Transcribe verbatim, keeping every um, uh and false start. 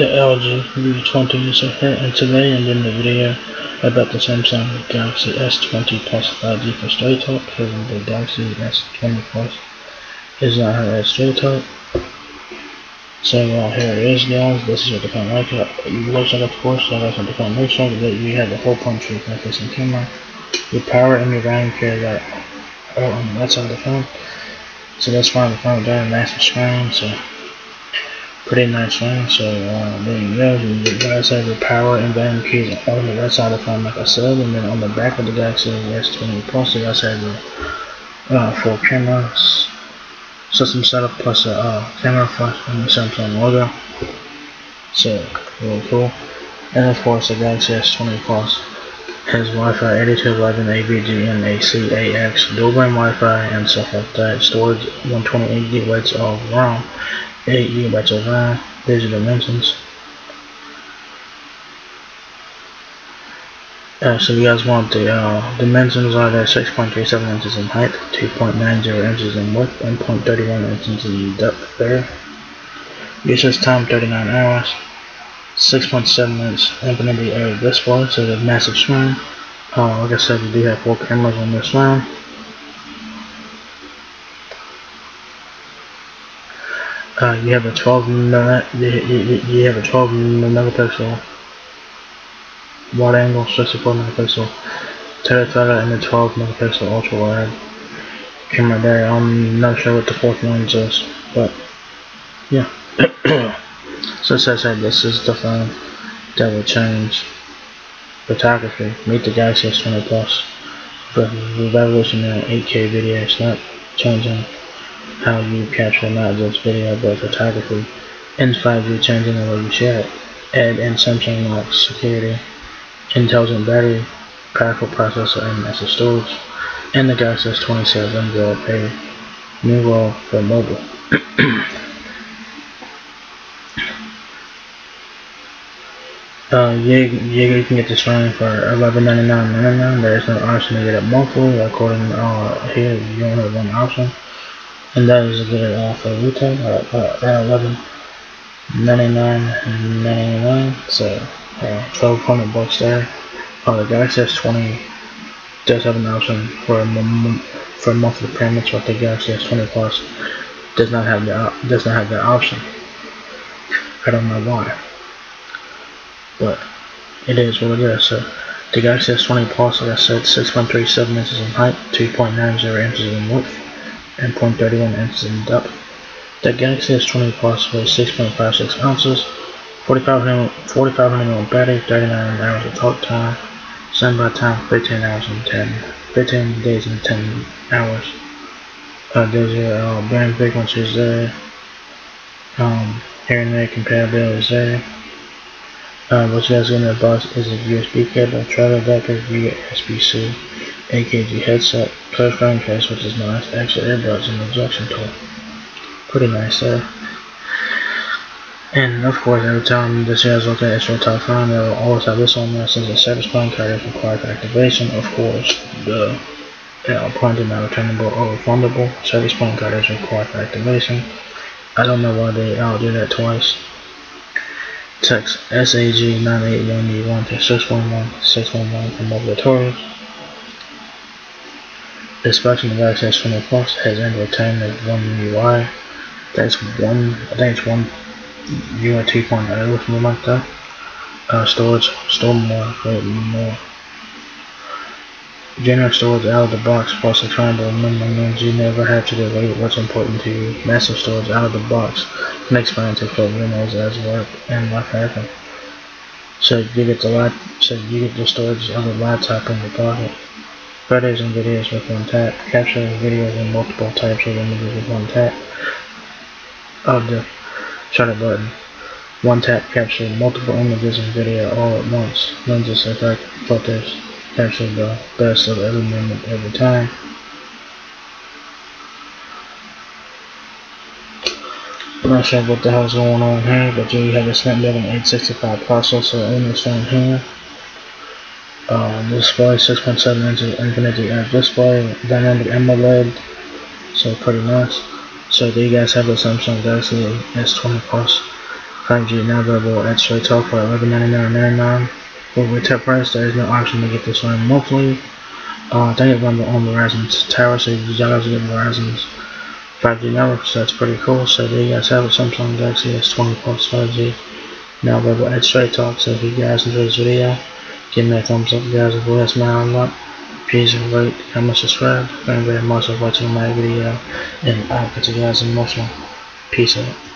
the L G V twenty user here, and today I'm doing a video about the Samsung Galaxy S twenty Plus five G for Straight Talk. The Galaxy S twenty Plus is not here at Straight Talk. So uh, here it is, guys. This is what the phone looks like. It looks like, of course, so that's what the phone looks like. That you have the whole punch with like this and camera, your power, and your RAM carried out on the outside of the phone. So that's why the phone got a massive screen. So pretty nice thing, so uh, there you go. You guys have the power and volume keys on the right side of the phone, like I said, and then on the back of the Galaxy S twenty Plus, you guys have the uh, four cameras, system setup, plus a uh, camera flash and the Samsung logo. So really cool. And of course, the Galaxy S twenty Plus has Wi-Fi eighty-two eleven, A V G, and A C A X, dual brand Wi-Fi, and stuff like that. Storage one twenty-eight gigabytes of ROM, eight gigabytes of RAM, digital dimensions. Uh, so you guys want the uh, dimensions are there: six point three seven inches in height, two point nine zero inches in width, and zero point three one inches in depth there. Usage time thirty-nine hours, six point seven inch infinity A display, so the massive screen. Uh, like I said, you do have four cameras on this one. Uh, you have a twelve millimeter, you, you, you have a twelve megapixel wide angle, sixty-four megapixel telephoto, and a twelve megapixel ultra wide camera there. I'm not sure what the fourth one is, but yeah. So as I said, this is the phone that will change photography. Meet the Galaxy S twenty Plus, but revolutionary eight K video. It's not changing how you capture not just video but photography, and five G, changing the way you share it. Add in Samsung like security, intelligent battery, powerful processor, and massive storage. And the Galaxy S twenty says unveiled a new world for mobile. uh, you, you can get this phone for eleven ninety-nine ninety-nine. There is no option to get it monthly. According to uh, here, you only have one option, and that is a good offer uh, retail at uh, eleven ninety-nine ninety-nine, so uh, twelve hundred bucks there. Uh, the Galaxy S twenty does have an option for a for monthly payments, but the Galaxy S twenty Plus does not have the does not have that option. I don't know why, but it is what it is. So the Galaxy S twenty Plus, like I said, six point three seven inches in height, two point nine zero inches in width, and zero point three one inches in depth. The Galaxy S twenty Plus weighs six point five six ounces, forty-five hundred milliamp hour battery, thirty-nine hours of talk time, standby time fifteen hours and ten, fifteen days and ten hours. Uh, there's your uh, band frequencies there, um, hearing aid compatibility is there. Uh, what you guys get in the box is a U S B cable, travel adapter, S B C, A K G headset, closed phone case, which is nice, extra earbuds, and objection tool. Pretty nice there. And of course, every time this year is looked at Straight Talk phone, they will always have this on there, since the service plan card is required for activation. Of course, the uh, plan is not returnable or refundable. Service plan card is required for activation. I don't know why they all do that twice. Text S A G nine eight one E one to six one one six one one for mobile tutorials. Especially the Galaxy S twenty Plus has Android ten with One U I. That's one, I think it's One U I two point oh or something like that. Uh, storage, store more, wait, more. General storage out of the box, plus a triangle minimum means you never have to delete what's important to you. Massive storage out of the box makes fine to fill windows as work and life happen. So you get the light, so you get the storage of the laptop in your pocket. Photos and videos with one tap, capture videos in multiple types of images with one tap of the shutter button. One tap capture multiple images and video all at once. Lenses, effect, filters, capture the best of every moment every time. I'm not sure what the hell's going on here, but you have a Snapdragon eight sixty-five processor in this phone here. Um, display six point seven inches infinity uh, display, dynamic AMOLED, so pretty nice. So do you guys have the Samsung Galaxy S twenty Plus five G now available at Straight Talk for eleven ninety-nine ninety-nine. But with that price, there is no option to get this one monthly. Uh, they have bundled on Verizon's tower, so you guys get Verizon's five G network, so that's pretty cool. So there you guys have it, Samsung Galaxy S twenty Plus five G now available at Straight Talk. So if you guys enjoyed this video, give me a thumbs up, guys. If you guys smile and like, please rate, comment, subscribe. Thank you very much for watching my video, and I'll catch you guys in the next one. Peace out.